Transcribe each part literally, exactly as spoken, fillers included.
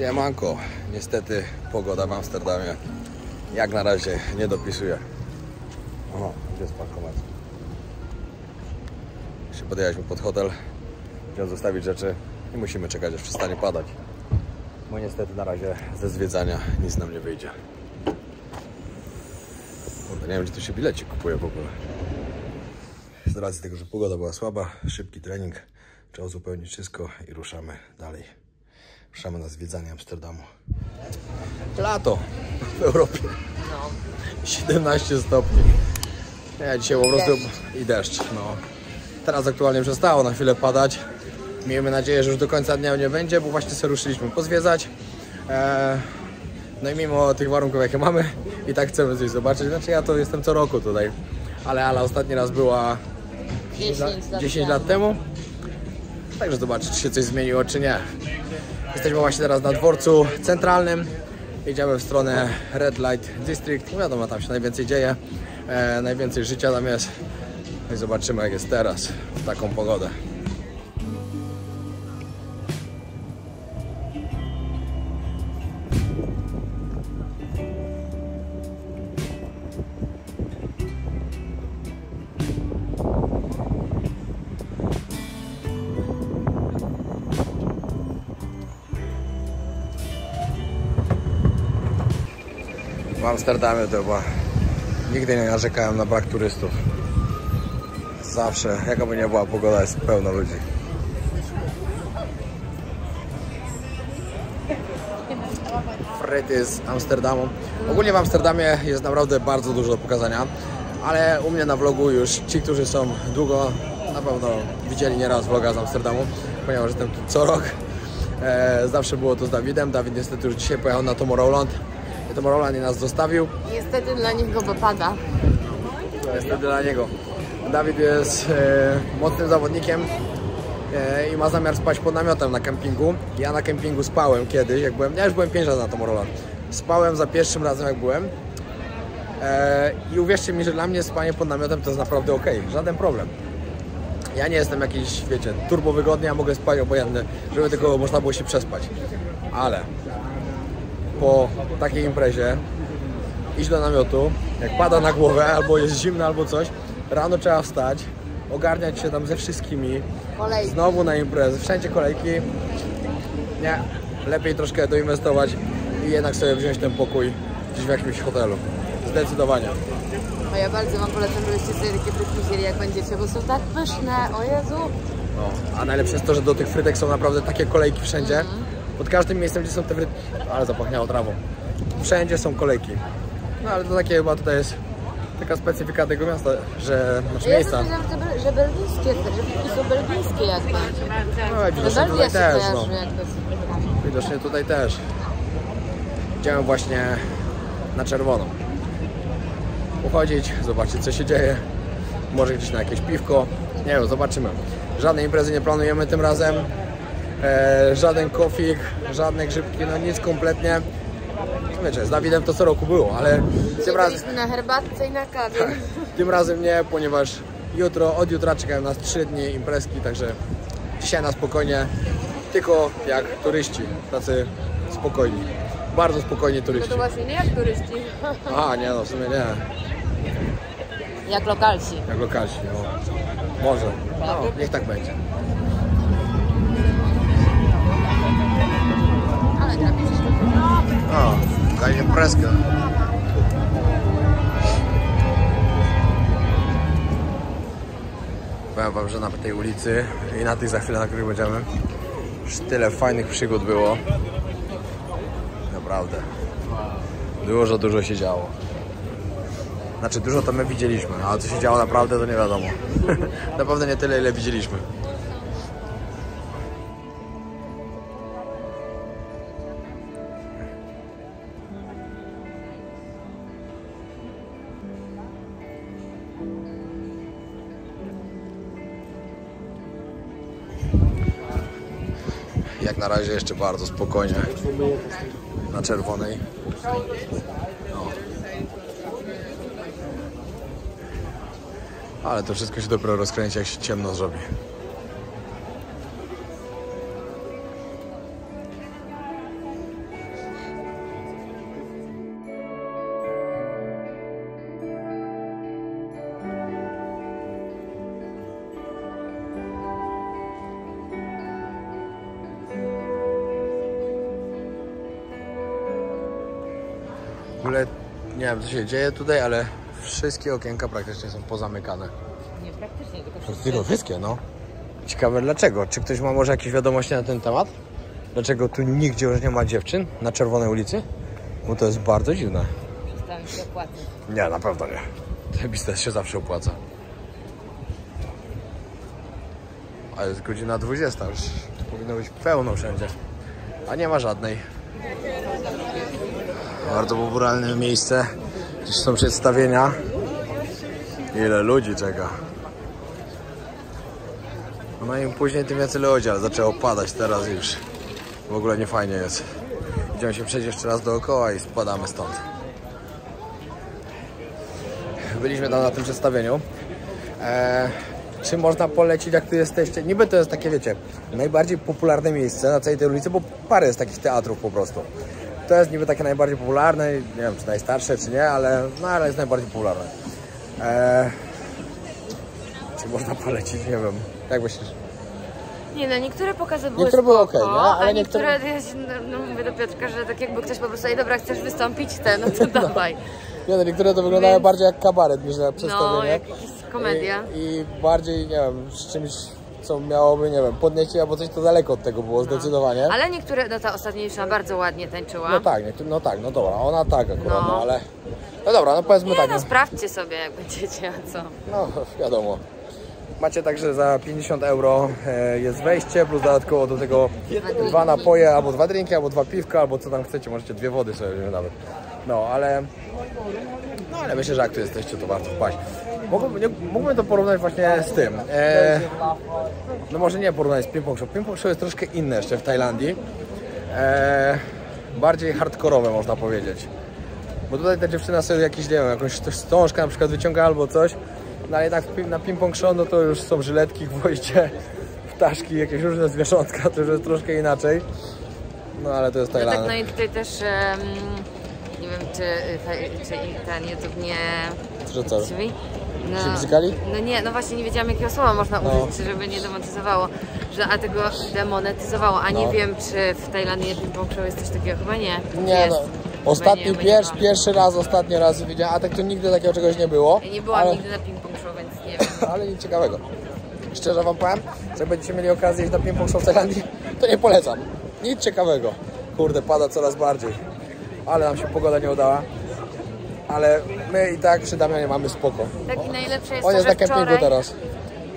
Siemanko, niestety pogoda w Amsterdamie jak na razie nie dopisuje. O, gdzie jest parkomat? Jeszcze podjechaliśmy pod hotel, musimy zostawić rzeczy i musimy czekać, aż przestanie padać. Bo niestety na razie ze zwiedzania nic nam nie wyjdzie. Kurde, nie wiem, czy tu się bilecik kupuje w ogóle. Z racji tego, że pogoda była słaba, szybki trening, trzeba uzupełnić wszystko i ruszamy dalej. Ruszamy na zwiedzanie Amsterdamu. Lato w Europie. No. siedemnaście stopni. Ja dzisiaj po prostu... I deszcz. No. Teraz aktualnie przestało na chwilę padać. Miejmy nadzieję, że już do końca dnia nie będzie, bo właśnie sobie ruszyliśmy pozwiedzać. Eee... No i mimo tych warunków, jakie mamy, i tak chcemy coś zobaczyć. Znaczy ja to jestem co roku tutaj. Ale Ala ostatni raz była dziesięć lat temu. Także zobaczyć, czy się coś zmieniło, czy nie. Jesteśmy właśnie teraz na dworcu centralnym. Idziemy w stronę Red Light District. Wiadomo, tam się najwięcej dzieje. E, najwięcej życia tam jest. No i zobaczymy, jak jest teraz, w taką pogodę. W Amsterdamie to chyba nigdy nie narzekałem na brak turystów. Zawsze, jaka by nie była pogoda, jest pełno ludzi. Fryty z Amsterdamu. Ogólnie w Amsterdamie jest naprawdę bardzo dużo do pokazania, ale u mnie na vlogu już ci, którzy są długo, na pewno widzieli nieraz vloga z Amsterdamu, ponieważ jestem tu co rok. E, zawsze było to z Dawidem. Dawid niestety już dzisiaj pojechał na Tomorrowland. Tomorrowland nas zostawił. Niestety dla niego wypada. Niestety dla niego. Dawid jest e, mocnym zawodnikiem e, i ma zamiar spać pod namiotem na kempingu. Ja na kempingu spałem kiedyś, jak byłem, ja już byłem pięć razy na Tomorrowland. Spałem za pierwszym razem, jak byłem. E, I uwierzcie mi, że dla mnie spanie pod namiotem to jest naprawdę ok, żaden problem. Ja nie jestem jakiś, wiecie, turbo wygodny, ja mogę spać obojętnie, żeby tylko można było się przespać. Ale... po takiej imprezie iść do namiotu, jak pada na głowę, albo jest zimno, albo coś, rano trzeba wstać, ogarniać się tam ze wszystkimi, kolejki. Znowu na imprezę, wszędzie kolejki. Nie, lepiej troszkę doinwestować i jednak sobie wziąć ten pokój gdzieś w jakimś hotelu, zdecydowanie. A ja bardzo wam polecam, żebyście sobie takie frytki wzięli, jak będziecie, bo są tak pyszne, o Jezu. No, a najlepsze jest to, że do tych frytek są naprawdę takie kolejki wszędzie. Mhm. Pod każdym miejscem, gdzie są te frytki, ale zapachniało trawą. Wszędzie są kolejki. No ale to takie chyba tutaj jest taka specyfika tego miasta, że... Znaczy ja miejsca. Ja że, że belgijskie, że frytki są belgijskie jakby. No widocznie tutaj się też, no. Widocznie tutaj też. Idziemy właśnie na czerwono. Uchodzić, zobaczyć, co się dzieje. Może gdzieś na jakieś piwko. Nie wiem, zobaczymy. Żadnej imprezy nie planujemy tym razem. E, żaden kofik, żadne grzybki, no nic kompletnie. Wiecie, z Dawidem to co roku było, ale tym razem... na herbatce i na kawie. Tak, tym razem nie, ponieważ jutro, od jutra czekają nas trzy dni imprezki, także dzisiaj na spokojnie, tylko jak turyści, tacy spokojni, bardzo spokojni turyści. No to właśnie nie jak turyści. A, nie no, w sumie nie. Jak lokalsi. Jak lokalsi, no. Może, no, niech tak będzie. O, daje imprezkę. Powiem wam, że na tej ulicy i na tej za chwilę, na której będziemy, już tyle fajnych przygód było. Naprawdę. Dużo, dużo się działo. Znaczy dużo to my widzieliśmy, ale co się działo naprawdę, to nie wiadomo. Na pewno nie tyle, ile widzieliśmy. Jak na razie jeszcze bardzo spokojnie na czerwonej. No. Ale to wszystko się dopiero rozkręci, jak się ciemno zrobi. ogóle nie wiem, co się dzieje tutaj, ale wszystkie okienka praktycznie są pozamykane. Nie praktycznie, tylko wszystkie. Tylko wszystkie, no. Ciekawe dlaczego. Czy ktoś ma może jakieś wiadomości na ten temat? Dlaczego tu nigdzie już nie ma dziewczyn na Czerwonej ulicy? Bo to jest bardzo dziwne. Tam się opłaca. Nie, na pewno nie. Ten biznes się zawsze opłaca. A jest godzina dwudziesta już. Powinno być pełno wszędzie. A nie ma żadnej. Bardzo popularne miejsce. Gdzieś są przedstawienia. Ile ludzi czeka. No im później, tym więcej ludzi, ale zaczęło padać teraz już. W ogóle nie fajnie jest. Idziemy się przejść jeszcze raz dookoła i spadamy stąd. Byliśmy tam na tym przedstawieniu. Eee, czy można polecić, jak tu jesteście? Niby to jest takie, wiecie, najbardziej popularne miejsce na całej tej ulicy, bo parę jest takich teatrów po prostu. To jest niby takie najbardziej popularne, nie wiem, czy najstarsze, czy nie, ale, no, ale jest najbardziej popularne. Eee, czy można polecić? Nie wiem. Jak myślisz? Nie no, niektóre pokazy były niektóre spoko, okay, no, ale a niektóre, niektóre... Ja się, no, mówię do Piotrka, że tak jakby ktoś po prostu, ej dobra, chcesz wystąpić, te, no to no. Dawaj. Nie no, niektóre to wyglądają więc... bardziej jak kabaret niż na przedstawienie. No, jak komedia. I, I bardziej, nie wiem, z czymś, co miałoby, nie wiem, podnieśli albo coś, to daleko od tego było, no. Zdecydowanie. Ale niektóre, no ta ostatniejsza bardzo ładnie tańczyła. No tak, niektóre, no tak, no dobra, ona tak akurat, no. No, ale... No dobra, no powiedzmy nie, tak. No, no sprawdźcie sobie, jak będziecie, a co? No, wiadomo. Macie także za pięćdziesiąt euro jest wejście, plus dodatkowo do tego dwa napoje, albo dwa drinki, albo dwa piwka, albo co tam chcecie, możecie dwie wody sobie wziąć nawet. No, ale... No, ale myślę, że jak tu jesteście, to warto wpaść. Mógłbym to porównać właśnie z tym. E, no może nie porównać z ping-pong show. Ping-pong show jest troszkę inne jeszcze w Tajlandii. E, bardziej hardkorowe, można powiedzieć. Bo tutaj ta dziewczyna sobie jakieś, nie wiem, jakąś wstążkę na przykład wyciąga albo coś. No ale jednak na ping-pong show, no to już są żyletki, gwoździe, ptaszki, jakieś różne zwierzątka, to już jest troszkę inaczej. No ale to jest Tajlandia. No tak, no i tutaj też... Um... Nie wiem, czy, czy ten YouTube nie... Że co? No, się bzykali? No nie, no właśnie nie wiedziałam, jakiego słowa można no. użyć, żeby nie demonetyzowało. Że, a tego demonetyzowało, a no. nie wiem, czy w Tajlandii ping-pong show jest coś takiego, chyba nie. Nie, jest. No. Ostatni, nie, pierwszy, nie pierwszy raz, ostatni raz widziałem, a tak to nigdy takiego czegoś nie było. Ja nie byłam ale... nigdy na ping-pong show, więc nie wiem. Ale nic ciekawego. Szczerze wam powiem, że będziecie mieli okazję iść na ping-pong show w Tajlandii, to nie polecam. Nic ciekawego. Kurde, pada coraz bardziej. Ale nam się pogoda nie udała. Ale my i tak przy Damianie mamy spoko. Tak i najlepsze jest to, jest że na wczoraj... teraz.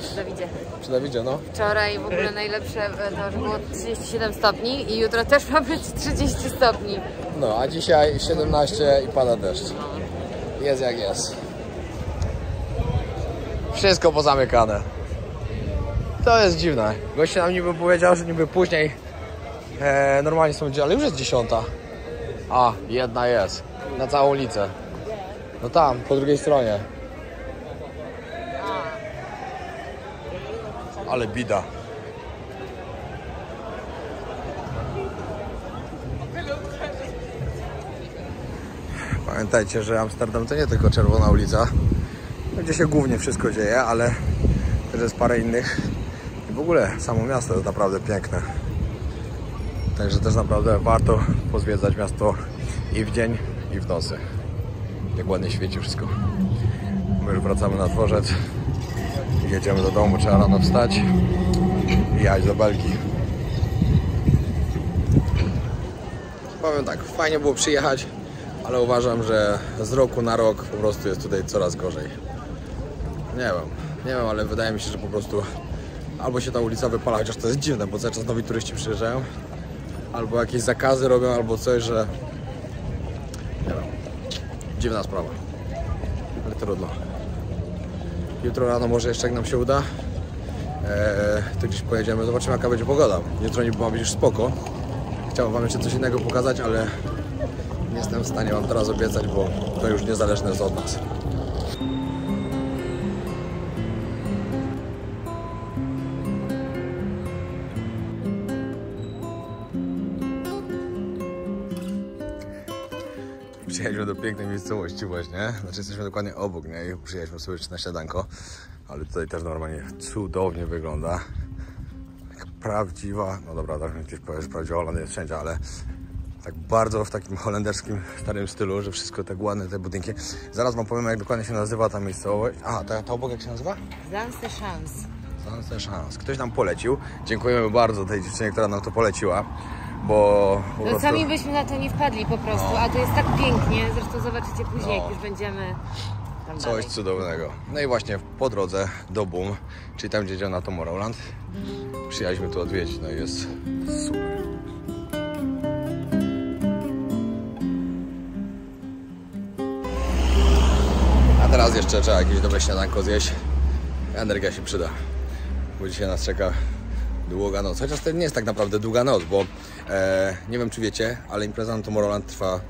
Przy Dawidzie. Przy Dawidzie, no. Wczoraj w ogóle najlepsze to, że było trzydzieści siedem stopni i jutro też ma być trzydzieści stopni. No, a dzisiaj siedemnaście i pada deszcz. Jest jak jest. Wszystko pozamykane. To jest dziwne. Gość nam niby powiedział, że niby później e, normalnie są dzielni, ale już jest dziesiąta. A, jedna jest. Na całą ulicę. No tam, po drugiej stronie. Ale bida. Pamiętajcie, że Amsterdam to nie tylko Czerwona ulica, gdzie się głównie wszystko dzieje, ale też jest parę innych. I w ogóle samo miasto jest naprawdę piękne. Także też naprawdę warto pozwiedzać miasto i w dzień, i w nocy. Jak ładnie świeci wszystko. My już wracamy na dworzec. Jedziemy do domu, trzeba rano wstać i jechać do Belgii. Powiem tak, fajnie było przyjechać, ale uważam, że z roku na rok po prostu jest tutaj coraz gorzej. Nie wiem, nie wiem, ale wydaje mi się, że po prostu albo się ta ulica wypala, chociaż to jest dziwne, bo cały czas nowi turyści przyjeżdżają. Albo jakieś zakazy robią, albo coś, że... Nie wiem. Dziwna sprawa. Ale trudno. Jutro rano może jeszcze, jak nam się uda, eee, to gdzieś pojedziemy. Zobaczymy, jaka będzie pogoda. Jutro niby ma być już spoko. Chciałbym wam jeszcze coś innego pokazać, ale nie jestem w stanie wam teraz obiecać, bo to już niezależne jest od nas. Przyjechaliśmy do pięknej miejscowości właśnie, znaczy jesteśmy dokładnie obok niej, przyjechaliśmy sobie na śniadanko, ale tutaj też normalnie cudownie wygląda. Jak prawdziwa, no dobra, tak mi ktoś powie, że prawdziwa Holandia jest wszędzie, ale tak bardzo w takim holenderskim starym stylu, że wszystko tak ładne, te budynki. Zaraz wam powiem, jak dokładnie się nazywa ta miejscowość. A, ta, ta obok jak się nazywa? Zaanse Schans. Zaanse Schans. Ktoś nam polecił. Dziękujemy bardzo tej dziewczynie, która nam to poleciła. Bo po no prostu... sami byśmy na to nie wpadli po prostu, no. A to jest tak pięknie, zresztą zobaczycie później, no. Jak już będziemy tam coś dalej. Cudownego. No i właśnie po drodze do Boom, czyli tam, gdzie działa na Tomorrowland, mm. przyjechaliśmy tu odwiedzić, no i jest super. A teraz jeszcze trzeba jakieś dobre śniadanko zjeść, energia się przyda, bo dzisiaj nas czeka długa noc, chociaż to nie jest tak naprawdę długa noc, bo e, nie wiem czy wiecie, ale impreza na Tomorrowland trwa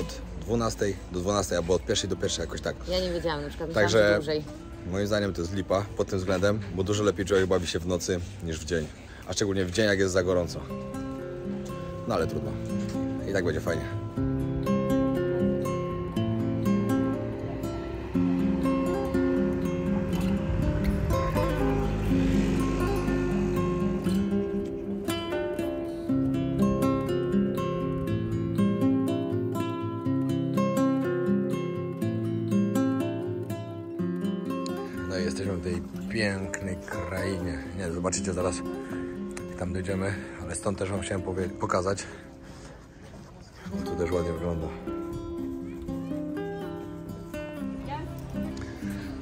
od dwunastej do dwunastej, albo od pierwszej do pierwszej jakoś tak. Ja nie wiedziałam, na przykład. Także dłużej. Moim zdaniem to jest lipa pod tym względem, bo dużo lepiej człowiek bawi się w nocy niż w dzień, a szczególnie w dzień jak jest za gorąco. No ale trudno, i tak będzie fajnie. Jesteśmy w tej pięknej krainie. Nie, zobaczycie zaraz, jak tam dojdziemy, ale stąd też wam chciałem pokazać. Bo tu też ładnie wygląda.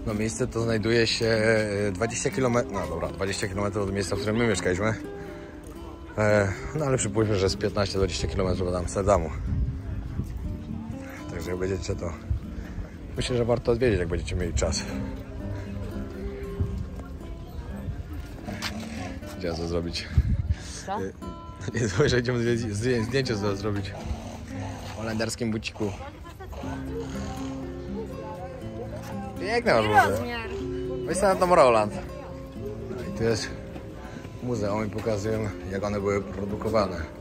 No, miejsce to znajduje się dwadzieścia kilometrów. No dobra, dwadzieścia kilometrów od miejsca, w którym my mieszkaliśmy. No ale przypuśćmy, że z piętnaście do dwudziestu kilometrów od Amsterdamu. Także jak będziecie to... Myślę, że warto odwiedzić, jak będziecie mieli czas. Chciałem to zrobić. Co? Nie zło, że idziemy zdjęcie sobie zrobić w holenderskim buciku. Piękne masz muzeum. Weź sobie na Tomorrowland. I tu jest muzeum i pokazują, jak one były produkowane.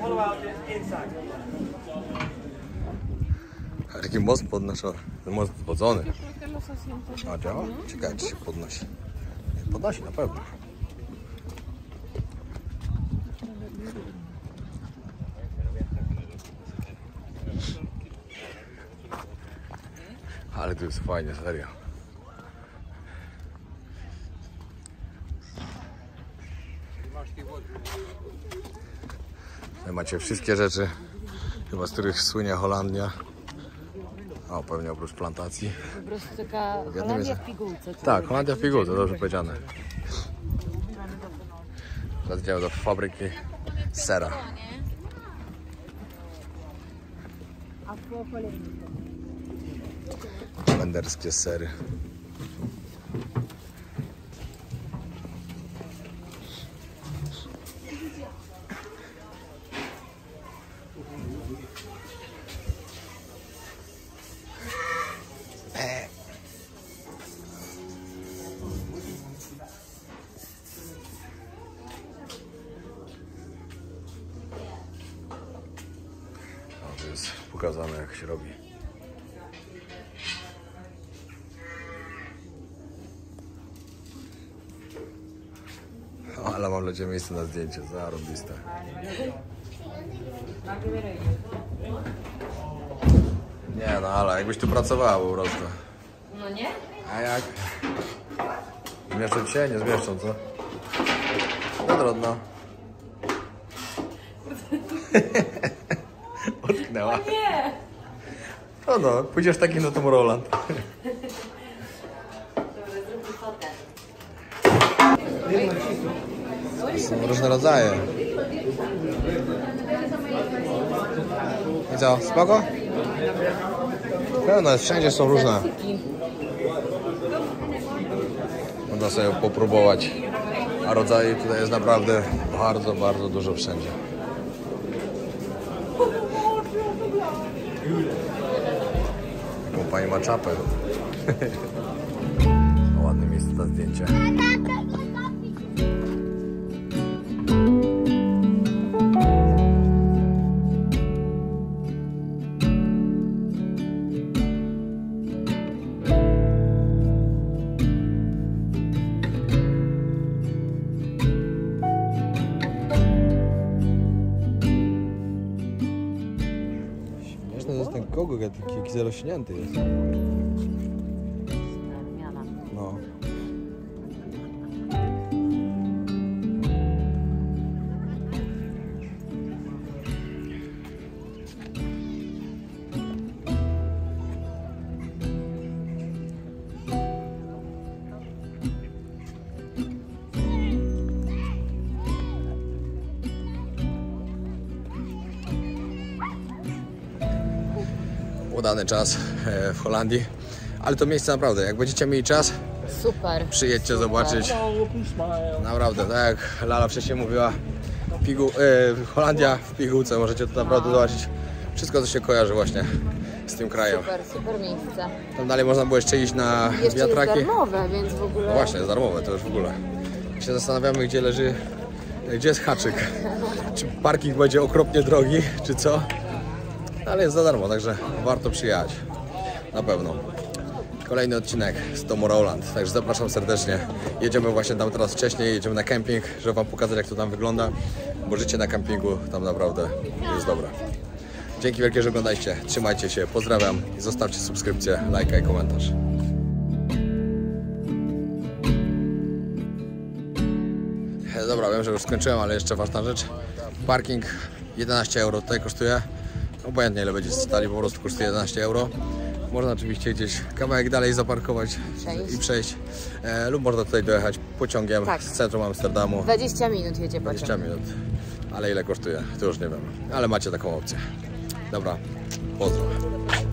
Follow out the inside. Taki most podnoszony, most podnoszony. A działa? Ciekawe, czy się podnosi. Podnosi na pewno. Ale to jest fajnie, serio. Macie wszystkie rzeczy, chyba z których słynie Holandia. O, pewnie oprócz plantacji. Po prostu taka Holandia w pigułce. Tak, Holandia w pigułce, dobrze powiedziane. Teraz idziemy do fabryki sera. Holenderskie sery. Pokazane, jak się robi. O, ale mam ludzie miejsce na zdjęcie, zarobiste. Nie no, ale jakbyś tu pracowała po prostu. No nie? A jak? Zmieszczą się? Nie zmieszczą, co? No trudno. Utknęła. Nie! No no, pójdziesz taki na Tomorrowland. Dobra, zróbmy fotę. Są różne rodzaje. I co, spoko? Pełno jest, wszędzie są różne. Można sobie popróbować. A rodzaje tutaj jest naprawdę bardzo, bardzo dużo wszędzie. Jaką pani ma czapę. Ładne miejsce na zdjęcia. Kogo taki zarośnięty jest? No. Udany czas w Holandii, ale to miejsce naprawdę, jak będziecie mieli czas, super, przyjedźcie super. Zobaczyć, naprawdę, tak jak Lala wcześniej mówiła, pigu, yy, Holandia w pigułce, możecie to naprawdę zobaczyć, wszystko co się kojarzy właśnie z tym krajem. Super, super miejsce. Tam dalej można było jeszcze iść na jeszcze wiatraki. Jest darmowe, więc w ogóle... No właśnie, jest darmowe, to już w ogóle. I się zastanawiamy, gdzie leży, gdzie jest haczyk, czy parking będzie okropnie drogi, czy co. Ale jest za darmo, także warto przyjechać, na pewno. Kolejny odcinek z Tomorrowland, także zapraszam serdecznie. Jedziemy właśnie tam teraz wcześniej, jedziemy na kemping, żeby wam pokazać jak to tam wygląda, bo życie na kempingu tam naprawdę jest dobre. Dzięki wielkie, że oglądaliście, trzymajcie się, pozdrawiam i zostawcie subskrypcję, lajka i komentarz. Dobra, wiem, że już skończyłem, ale jeszcze ważna rzecz. Parking jedenaście euro tutaj kosztuje. Obojętnie ile będzie stali, po prostu kosztuje jedenaście euro. Można oczywiście gdzieś kawałek dalej zaparkować przejść. i przejść. E, lub można tutaj dojechać pociągiem tak. z centrum Amsterdamu. dwadzieścia minut jedzie pociąg. dwadzieścia minut. Ale ile kosztuje? To już nie wiem. Ale macie taką opcję. Dobra, pozdrow.